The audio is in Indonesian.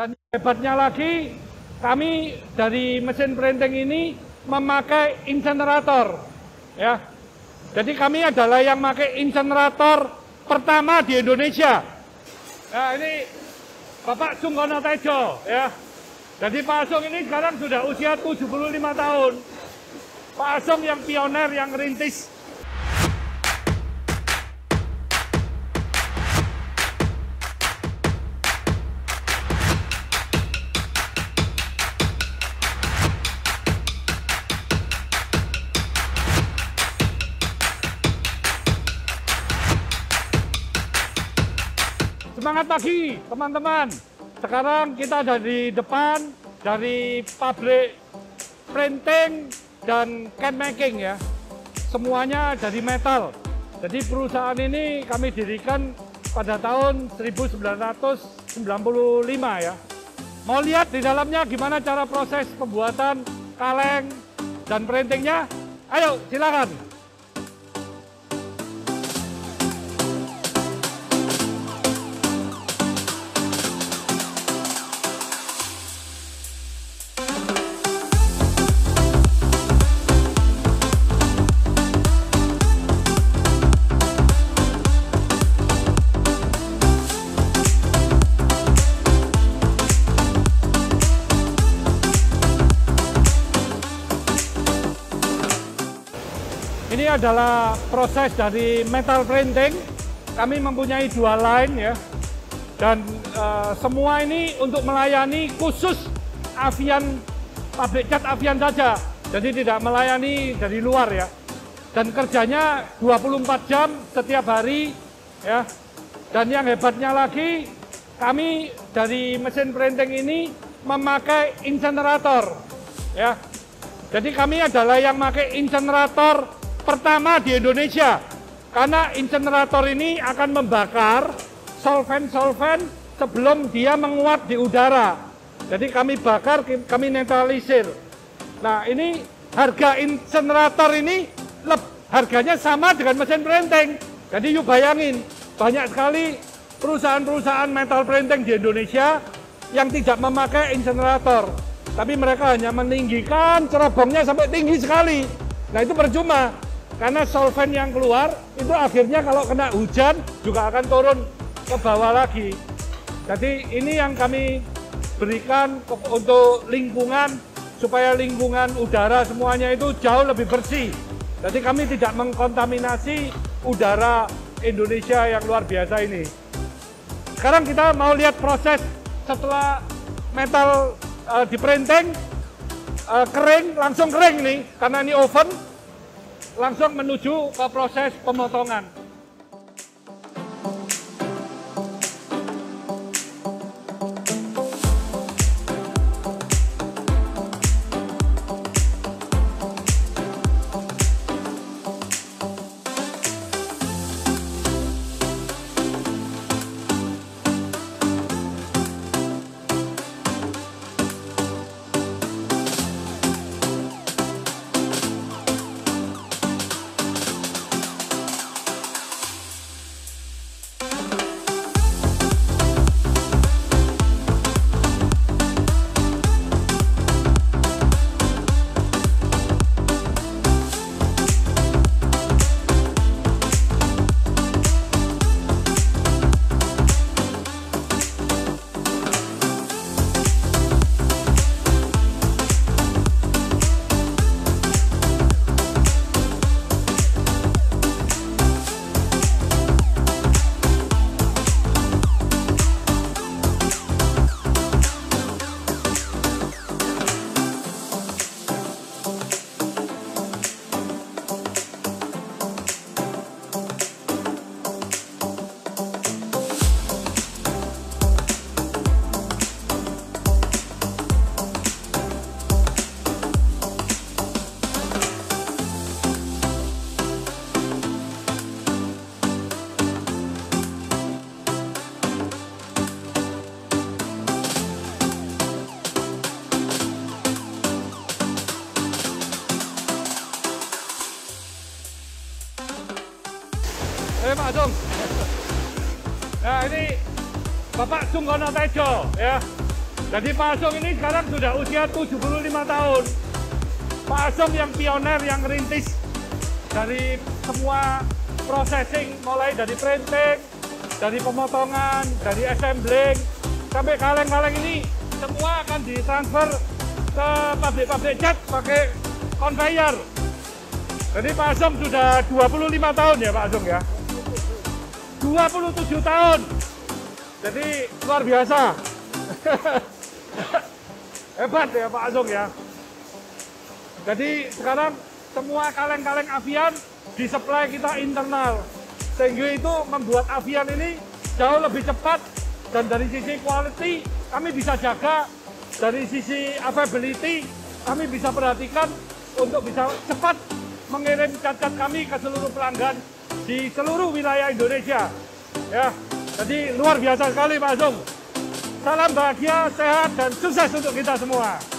Dan hebatnya lagi, kami dari mesin printing ini memakai incinerator, ya. Jadi kami adalah yang pakai incinerator pertama di Indonesia. Nah, ini Bapak Sungkono Tejo, ya. Jadi Pak Sung ini sekarang sudah usia 75 tahun. Pak Sung yang pioner, yang rintis. Semangat pagi teman-teman. Sekarang kita ada di depan dari pabrik printing dan can making, ya. Semuanya dari metal. Jadi perusahaan ini kami dirikan pada tahun 1995, ya. Mau lihat di dalamnya gimana cara proses pembuatan kaleng dan printingnya? Ayo silakan. Ini adalah proses dari metal printing. Kami mempunyai dua line, ya, dan semua ini untuk melayani khusus Avian, pabrik cat Avian saja. Jadi tidak melayani dari luar, ya. Dan kerjanya 24 jam setiap hari, ya. Dan yang hebatnya lagi, kami dari mesin printing ini memakai incinerator, ya. Jadi kami adalah yang memakai incinerator pertama di Indonesia, karena incinerator ini akan membakar solven-solven sebelum dia menguap di udara. Jadi kami bakar, kami netralisir. Nah, ini harga incinerator ini harganya sama dengan mesin printing. Jadi yuk bayangin, banyak sekali perusahaan-perusahaan metal printing di Indonesia yang tidak memakai incinerator, tapi mereka hanya meninggikan cerobongnya sampai tinggi sekali. Nah, itu percuma. Karena solven yang keluar itu akhirnya kalau kena hujan juga akan turun ke bawah lagi. Jadi ini yang kami berikan untuk lingkungan, supaya lingkungan udara semuanya itu jauh lebih bersih. Jadi kami tidak mengkontaminasi udara Indonesia yang luar biasa ini. Sekarang kita mau lihat proses setelah metal di printing, kering, langsung kering nih, karena ini oven. Langsung menuju ke proses pemotongan. Pak Sung. Nah, ini Bapak Sungkono Tejo, ya. Jadi Pak Asung ini sekarang sudah usia 75 tahun. Pak Asung yang pioner, yang rintis dari semua processing, mulai dari printing, dari pemotongan, dari assembling, sampai kaleng-kaleng ini semua akan ditransfer ke pabrik-pabrik cat pakai conveyor. Jadi Pak Asung sudah 25 tahun ya Pak Asung ya? 27 tahun. Jadi luar biasa. Hebat ya Pak Asung ya. Jadi sekarang semua kaleng-kaleng Avian disuplai kita internal. Sehingga itu membuat Avian ini jauh lebih cepat, dan dari sisi quality kami bisa jaga, dari sisi availability kami bisa perhatikan untuk bisa cepat mengirim cat-cat kami ke seluruh pelanggan di seluruh wilayah Indonesia. Ya, jadi luar biasa sekali Pak Asung. Salam bahagia, sehat, dan sukses untuk kita semua.